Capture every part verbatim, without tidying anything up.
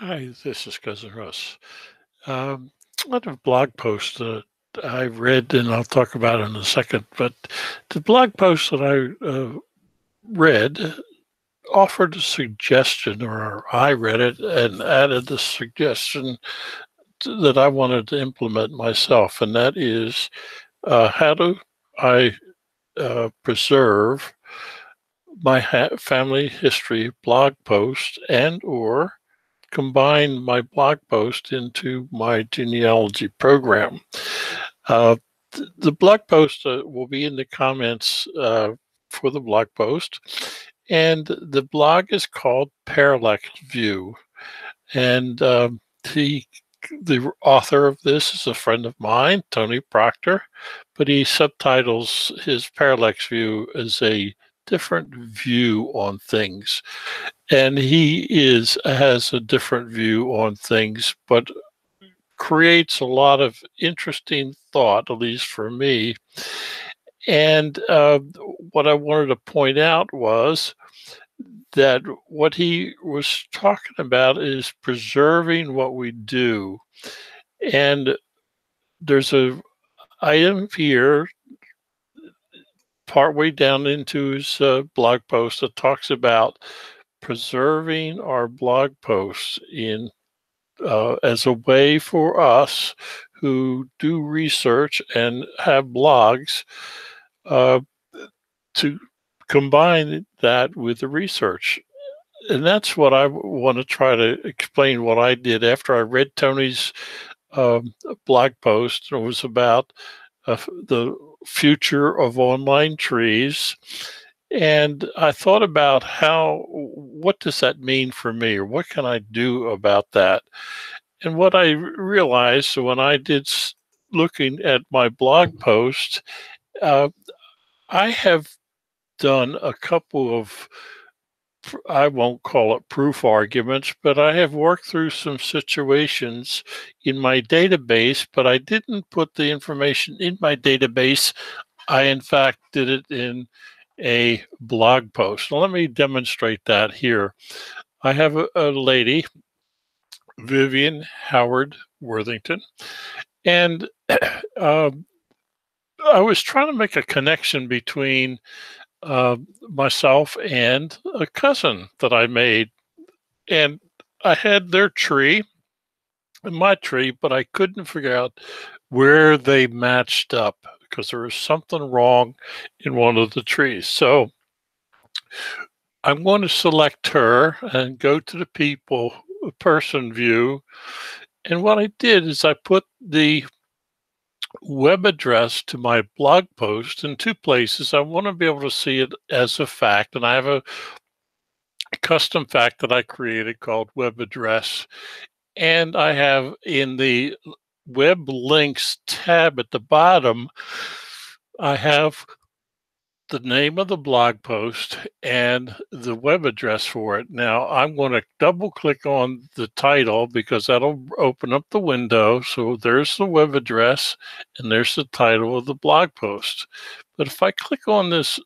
Hi, this is Cousin Russ. Um, another blog post that I read, and I'll talk about it in a second, but the blog post that I uh, read offered a suggestion, or I read it and added a suggestion that I wanted to implement myself, and that is uh, how do I uh, preserve my ha family history blog post, and or combine my blog post into my genealogy program. Uh, th the blog post uh, will be in the comments uh, for the blog post, and the blog is called Parallax View, and uh, the The author of this is a friend of mine, Tony Proctor, but he subtitles his Parallax View as a different view on things. And he is has a different view on things, but creates a lot of interesting thought, at least for me. And uh, what I wanted to point out was that what he was talking about is preserving what we do. And there's a item here, partway down into his uh, blog post, that talks about preserving our blog posts in uh, as a way for us who do research and have blogs uh, to combine that with the research. And that's what I want to try to explain what I did after I read Tony's um, blog post. It was about uh, the future of online trees. And I thought about how, what does that mean for me? Or what can I do about that? And what I realized when I did looking at my blog post, uh, I have done a couple of, I won't call it proof arguments, but I have worked through some situations in my database, but I didn't put the information in my database. I, in fact, did it in a blog post. Now, let me demonstrate that here. I have a, a lady, Vivian Howard Worthington, and uh, I was trying to make a connection between Uh, myself and a cousin that I made, and I had their tree and my tree, but I couldn't figure out where they matched up because there was something wrong in one of the trees. So I'm going to select her and go to the people person view, and what I did is I put the web address to my blog post in two places. I want to be able to see it as a fact, and I have a custom fact that I created called web address, and I have in the web links tab at the bottom, I have the name of the blog post and the web address for it. Now I'm going to double click on the title because that'll open up the window. So there's the web address and there's the title of the blog post. But if I click on this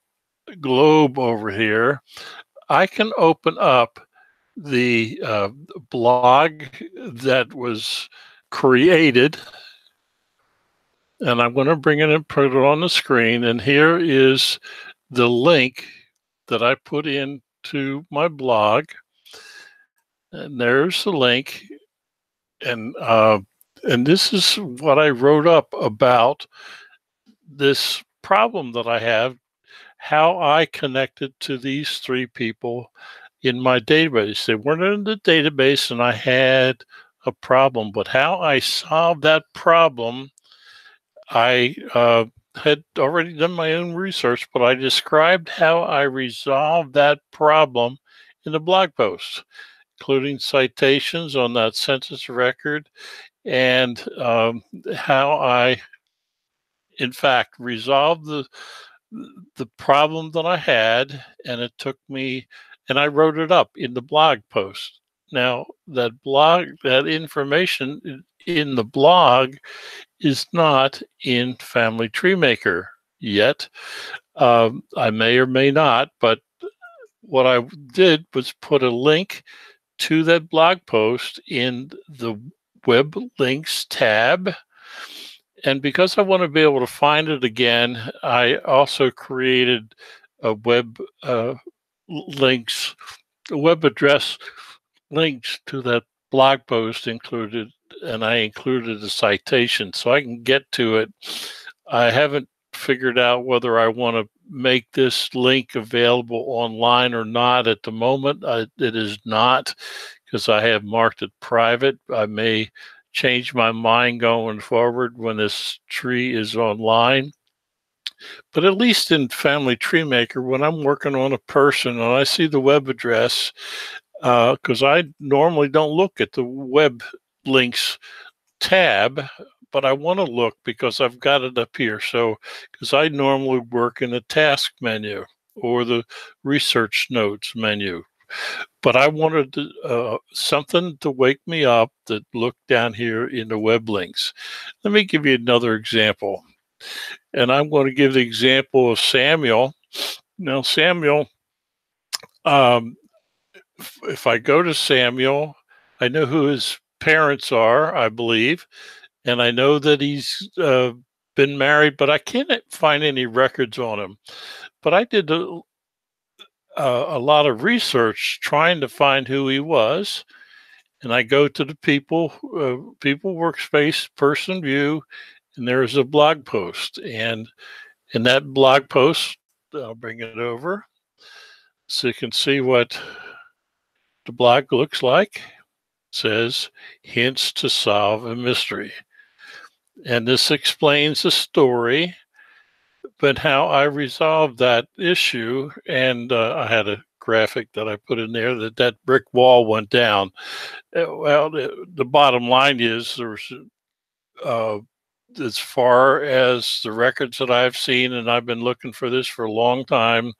globe over here, I can open up the uh, blog that was created. And I'm going to bring it and put it on the screen. And here is the link that I put into my blog. And there's the link. And uh, and this is what I wrote up about this problem that I have, how I connected to these three people in my database. They weren't in the database, and I had a problem. But how I solved that problem, I uh, had already done my own research, but I described how I resolved that problem in the blog post, including citations on that census record and um, how I, in fact, resolved the, the problem that I had. And it took me, and I wrote it up in the blog post. Now, that blog, that information in the blog is not in Family Tree Maker yet. Um, I may or may not, but what I did was put a link to that blog post in the web links tab. And because I want to be able to find it again, I also created a web uh, links, web address links to that blog post included, and I included a citation so I can get to it. I haven't figured out whether I want to make this link available online or not at the moment. I, it is not, because I have marked it private. I may change my mind going forward when this tree is online. But at least in Family Tree Maker, when I'm working on a person and I see the web address, because uh, I normally don't look at the web links tab, but I want to look because I've got it up here. So, because I normally work in the task menu or the research notes menu, but I wanted to, uh, something to wake me up that looked down here in the web links. Let me give you another example. And I'm going to give the example of Samuel. Now, Samuel, um, if, if I go to Samuel, I know who his parents are, I believe. And I know that he's uh, been married, but I can't find any records on him. But I did a, a lot of research trying to find who he was. And I go to the people, uh, people workspace, person view, and there's a blog post. And in that blog post, I'll bring it over so you can see what the blog looks like. It says, hints to solve a mystery. And this explains the story, but how I resolved that issue. And uh, I had a graphic that I put in there that that brick wall went down. Well, the, the bottom line is there's, uh, as far as the records that I've seen, and I've been looking for this for a long time,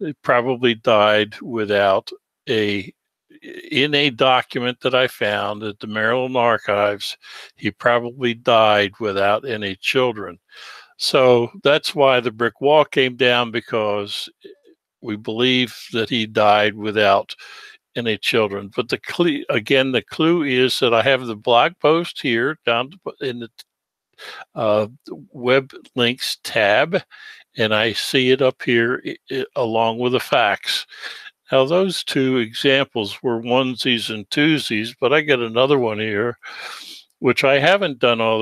it probably died without a, in a document that I found at the Maryland Archives, he probably died without any children. So that's why the brick wall came down, because we believe that he died without any children. But the clue, again, the clue is that I have the blog post here down in the uh, web links tab, and I see it up here it, it, along with the facts. Now, those two examples were onesies and twosies, but I got another one here, which I haven't done all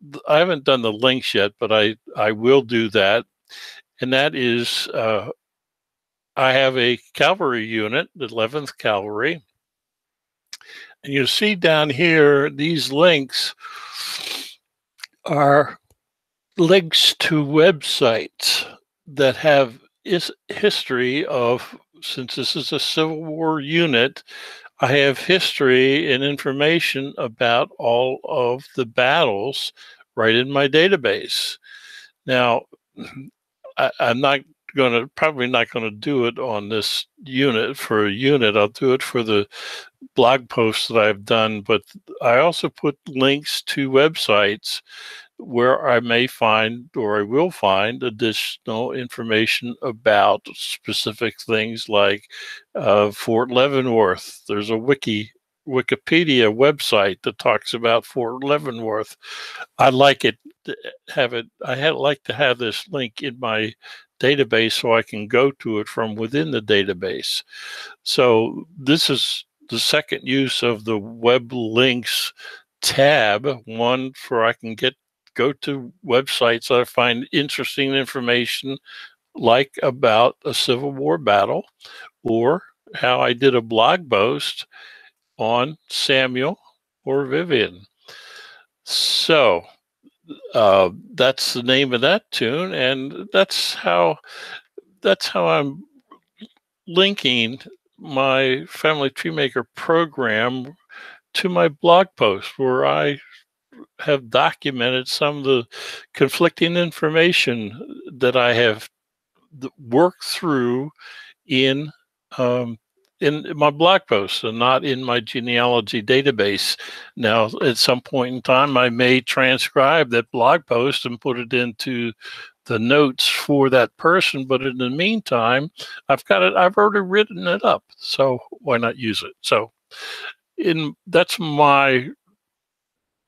the, I haven't done the links yet, but I, I will do that. And that is, uh, I have a cavalry unit, the eleventh Cavalry. And you see down here, these links are links to websites that have is history of, since this is a Civil War unit, I have history and information about all of the battles right in my database. Now, I, I'm not going to, probably not going to do it on this unit for a unit. I'll do it for the blog posts that I've done, but I also put links to websites where I may find, or I will find, additional information about specific things like uh, Fort Leavenworth. There's a wiki, Wikipedia website that talks about Fort Leavenworth. I like it, have it, I had, like to have this link in my database so I can go to it from within the database. So this is the second use of the web links tab, one for I can get go to websites that I find interesting information, like about a Civil War battle, or how I did a blog post on Samuel or Vivian. So uh, that's the name of that tune, and that's how that's how I'm linking my Family Tree Maker program to my blog post, where I have documented some of the conflicting information that I have worked through in um, in my blog posts and not in my genealogy database. Now, at some point in time, I may transcribe that blog post and put it into the notes for that person. But in the meantime, I've got it. I've already written it up, so why not use it? So in that's my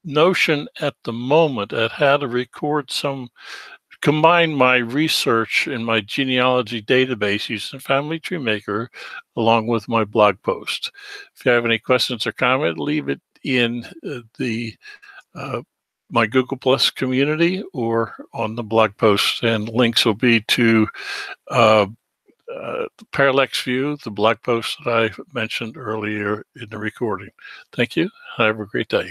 notion at the moment at how to record some, combine my research in my genealogy database using Family Tree Maker along with my blog post. If you have any questions or comment, leave it in the uh, my Google Plus community or on the blog post, and links will be to uh, uh, Parallax View, the blog post that I mentioned earlier in the recording. Thank you. Have a great day.